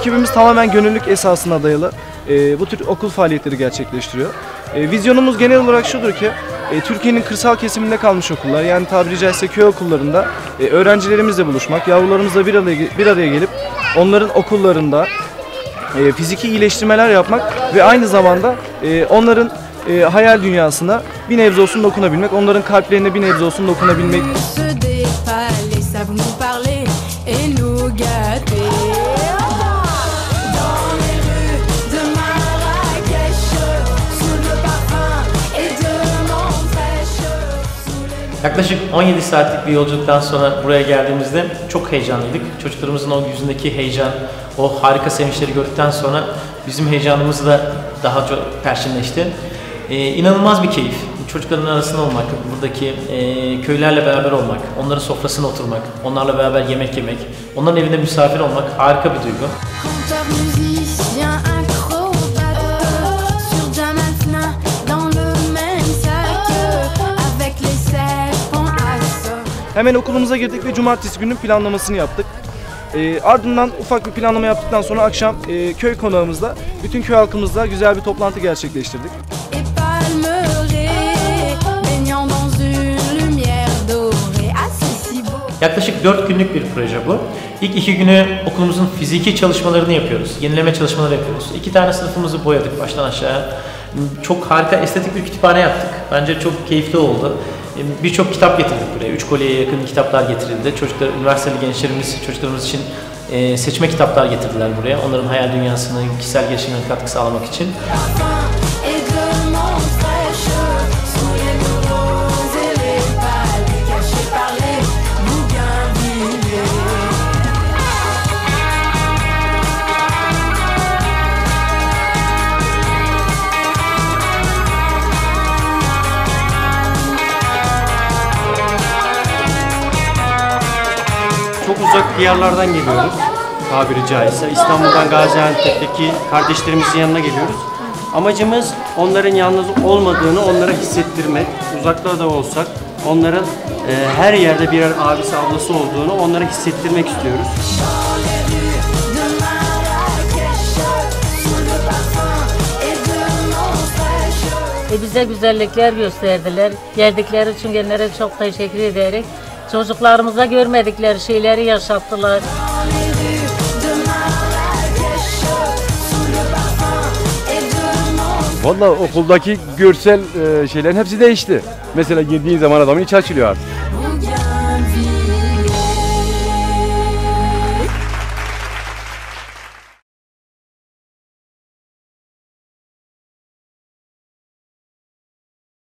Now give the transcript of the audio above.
Ekibimiz tamamen gönüllülük esasına dayalı bu tür okul faaliyetleri gerçekleştiriyor. Vizyonumuz genel olarak şudur ki Türkiye'nin kırsal kesiminde kalmış okullar, yani tabiri caizse köy okullarında öğrencilerimizle buluşmak, yavrularımızla bir araya gelip onların okullarında fiziki iyileştirmeler yapmak ve aynı zamanda onların hayal dünyasına bir nebze olsun dokunabilmek, onların kalplerine bir nebze olsun dokunabilmek. Yaklaşık 17 saatlik bir yolculuktan sonra buraya geldiğimizde çok heyecanlıydık. Çocuklarımızın o yüzündeki heyecan, o harika sevinçleri gördükten sonra bizim heyecanımız da daha çok perçinleşti. İnanılmaz bir keyif. Çocukların arasında olmak, buradaki köylerle beraber olmak, onların sofrasına oturmak, onlarla beraber yemek yemek, onların evinde misafir olmak harika bir duygu. Hemen okulumuza girdik ve cumartesi gününün planlamasını yaptık. Ardından ufak bir planlama yaptıktan sonra akşam köy konağımızda bütün köy halkımızla güzel bir toplantı gerçekleştirdik. Yaklaşık 4 günlük bir proje bu. İlk 2 günü okulumuzun fiziki çalışmalarını yapıyoruz. Yenileme çalışmaları yapıyoruz. 2 tane sınıfımızı boyadık baştan aşağıya. Çok harika estetik bir kütüphane yaptık. Bence çok keyifli oldu. Birçok kitap getirdik buraya. 3 kolyeye yakın kitaplar getirildi. Çocuklar, üniversiteli gençlerimiz, çocuklarımız için seçme kitaplar getirdiler buraya. Onların hayal dünyasını, kişisel gelişimine katkı sağlamak için. Çok uzak diyarlardan geliyoruz, tabiri caizse. İstanbul'dan Gaziantep'teki kardeşlerimizin yanına geliyoruz. Amacımız onların yalnız olmadığını onlara hissettirmek. Uzakta da olsak onların her yerde birer abisi ablası olduğunu onlara hissettirmek istiyoruz. Bize güzellikler gösterdiler. Geldikleri için kendilerine çok teşekkür ederek çocuklarımıza görmedikleri şeyleri yaşattılar. Vallahi okuldaki görsel şeylerin hepsi değişti. Mesela girdiğin zaman adamın içi açılıyor artık.